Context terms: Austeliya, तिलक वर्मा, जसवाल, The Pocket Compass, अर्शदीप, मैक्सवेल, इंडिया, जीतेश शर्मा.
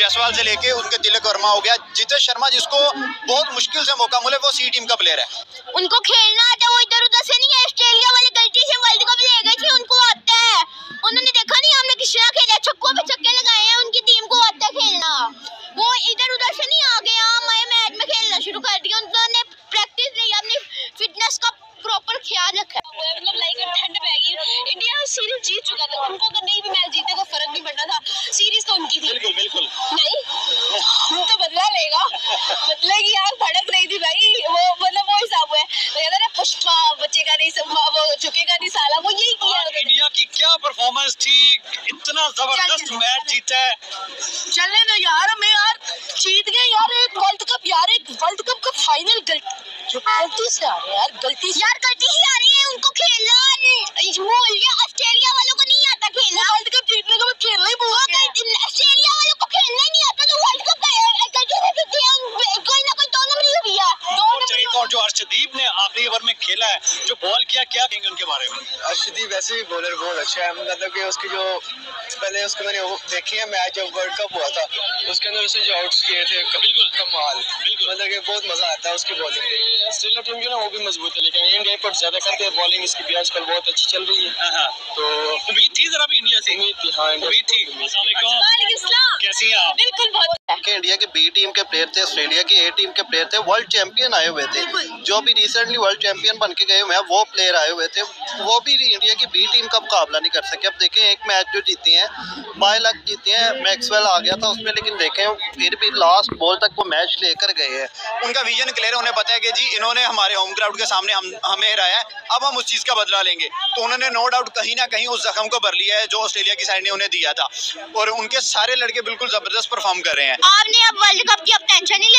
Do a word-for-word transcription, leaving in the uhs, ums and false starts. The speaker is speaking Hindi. जसवाल से लेके उनके तिलक वर्मा हो गया, जीतेश शर्मा जिसको बहुत मुश्किल से मौका मिले, वो सी टीम का प्लेयर है, उनको खेलना आता है, वो इधर उधर से नहीं है। ऑस्ट्रेलिया वाले गलती से वर्ल्ड कप ले गए थे, उनको आता है, उन्होंने देखा नहीं हमने कितना खेला, छक्कों पे छक्के लगाए हैं, उनकी टीम को आता है खेलना, वो इधर उधर से नहीं आ गया, हमारे मैच में खेलना शुरू कर दिया, उन्होंने प्रैक्टिस लिया, अपनी फिटनेस का प्रॉपर ख्याल रखा। मतलब लाइक ठंड पड़ गई, इंडिया सीरीज जीत चुका था, उनको अगर नहीं भी मैच जीते तो फर्क नहीं पड़ना था, सीरीज तो उनकी थी। बिल्कुल बिल्कुल नहीं, हम तो बदला लेगा, बदले की आग भड़क रही थी भाई, वो मतलब वो हिसाब है, कहता ना पुष्पा बचेगा नहीं, सब वो झुकेगा नहीं साला, वो यही किया। इंडिया की क्या परफॉर्मेंस थी, इतना जबरदस्त मैच जीता है। चलने दो यार, हम यार जीत गए यार, एक वर्ल्ड कप यार, एक वर्ल्ड कप का फाइनल गलती से आ रही है यार, गलती यार गलती ही आ रही है, उनको खेलना भूल गया, ऑस्ट्रेलिया वालों को नहीं आता खेलना, वर्ल्ड कप जीतने के बाद खेलना ही भूल गए, ऑस्ट्रेलिया वालों को खेलना ही नहीं आता तो वर्ल्ड कप गलती से जीते हैं, कोई ना कोई दो नंबर ही हुआ। और जो अर्शदीप ने आखिरी ओवर में खेला है, जो बॉल किया, क्या कहेंगे उनके बारे में? अर्शदीप वैसे भी बॉलर बहुत अच्छा है, मतलब कि उसकी जो पहले उसको मैंने देखी है मैच जब वर्ल्ड कप हुआ था, उसके अंदर उसने जो आउट्स किए थे, बिल्कुल कमाल, मतलब कि बहुत मजा आता है उसकी बॉलिंग में। ऑस्ट्रेलिया टीम जो ना वो भी मजबूत है, लेकिन इंडिया पर ज्यादा करते हैं बॉलिंग, इसकी भी आजकल बहुत अच्छी चल रही है, तो उम्मीद थी जरा भी इंडिया से, उम्मीद थी, हाँ उम्मीद थी। कैसी है आप? बिल्कुल बहुत। इंडिया के बी टीम के प्लेयर थे, ऑस्ट्रेलिया की ए टीम के प्लेयर थे, वर्ल्ड चैंपियन आए हुए थे, जो भी रिसेंटली वर्ल्ड चैंपियन बन के गए हुए हैं वो प्लेयर आए हुए थे, वो भी इंडिया की बी टीम का मुकाबला नहीं कर सके। अब देखें एक मैच जो जीते हैं बाय लक जीते हैं, मैक्सवेल आ गया था उसमें, लेकिन देखें फिर भी लास्ट बॉल तक वो मैच लेकर गए हैं। उनका विजन क्लियर है, उन्हें पता है कि जी इन्होंने हमारे होम ग्राउंड के सामने हम हमें हराया है, अब हम उस चीज़ का बदला लेंगे, तो उन्होंने नो डाउट कहीं ना कहीं उस जख्म को भर लिया है जो ऑस्ट्रेलिया की साइड ने उन्हें दिया था, और उनके सारे लड़के बिल्कुल ज़बरदस्त परफॉर्म कर रहे हैं। आपने अब वर्ल्ड कप की अब टेंशन ही